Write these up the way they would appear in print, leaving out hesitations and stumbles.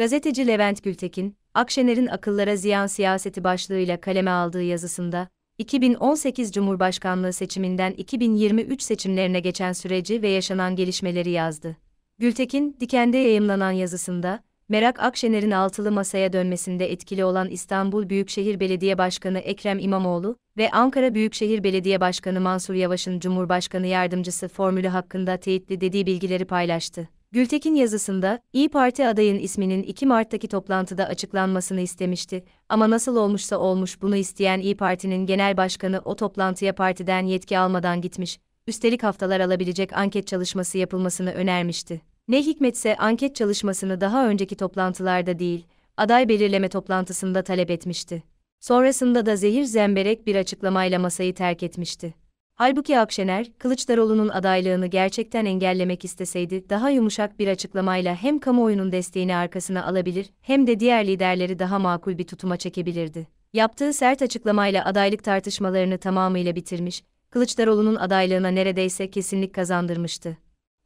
Gazeteci Levent Gültekin, Akşener'in akıllara ziyan siyaseti başlığıyla kaleme aldığı yazısında, 2018 Cumhurbaşkanlığı seçiminden 2023 seçimlerine geçen süreci ve yaşanan gelişmeleri yazdı. Gültekin, Diken'de yayımlanan yazısında, Meral Akşener'in altılı masaya dönmesinde etkili olan İstanbul Büyükşehir Belediye Başkanı Ekrem İmamoğlu ve Ankara Büyükşehir Belediye Başkanı Mansur Yavaş'ın Cumhurbaşkanı Yardımcısı formülü hakkında teyitli dediği bilgileri paylaştı. Gültekin yazısında, İYİ Parti adayın isminin 2 Mart'taki toplantıda açıklanmasını istemişti ama nasıl olmuşsa olmuş bunu isteyen İYİ Parti'nin genel başkanı o toplantıya partiden yetki almadan gitmiş, üstelik haftalar alabilecek anket çalışması yapılmasını önermişti. Ne hikmetse anket çalışmasını daha önceki toplantılarda değil, aday belirleme toplantısında talep etmişti. Sonrasında da zehir zemberek bir açıklamayla masayı terk etmişti. Halbuki Akşener, Kılıçdaroğlu'nun adaylığını gerçekten engellemek isteseydi daha yumuşak bir açıklamayla hem kamuoyunun desteğini arkasına alabilir hem de diğer liderleri daha makul bir tutuma çekebilirdi. Yaptığı sert açıklamayla adaylık tartışmalarını tamamıyla bitirmiş, Kılıçdaroğlu'nun adaylığına neredeyse kesinlik kazandırmıştı.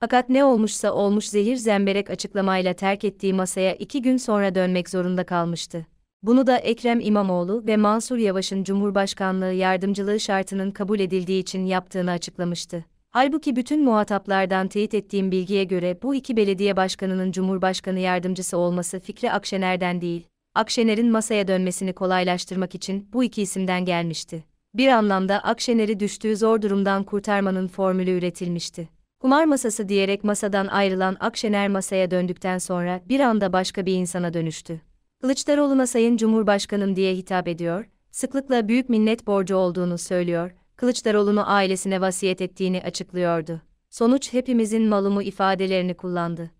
Fakat ne olmuşsa olmuş zehir zemberek açıklamayla terk ettiği masaya 2 gün sonra dönmek zorunda kalmıştı. Bunu da Ekrem İmamoğlu ve Mansur Yavaş'ın Cumhurbaşkanlığı yardımcılığı şartının kabul edildiği için yaptığını açıklamıştı. Halbuki bütün muhataplardan teyit ettiğim bilgiye göre bu iki belediye başkanının Cumhurbaşkanı yardımcısı olması fikri Akşener'den değil, Akşener'in masaya dönmesini kolaylaştırmak için bu iki isimden gelmişti. Bir anlamda Akşener'i düştüğü zor durumdan kurtarmanın formülü üretilmişti. Kumar masası diyerek masadan ayrılan Akşener masaya döndükten sonra bir anda başka bir insana dönüştü. Kılıçdaroğlu'na "Sayın Cumhurbaşkanım" diye hitap ediyor, sıklıkla büyük minnet borcu olduğunu söylüyor, Kılıçdaroğlu'nu ailesine vasiyet ettiğini açıklıyordu. "Sonuç hepimizin malumu" ifadelerini kullandı.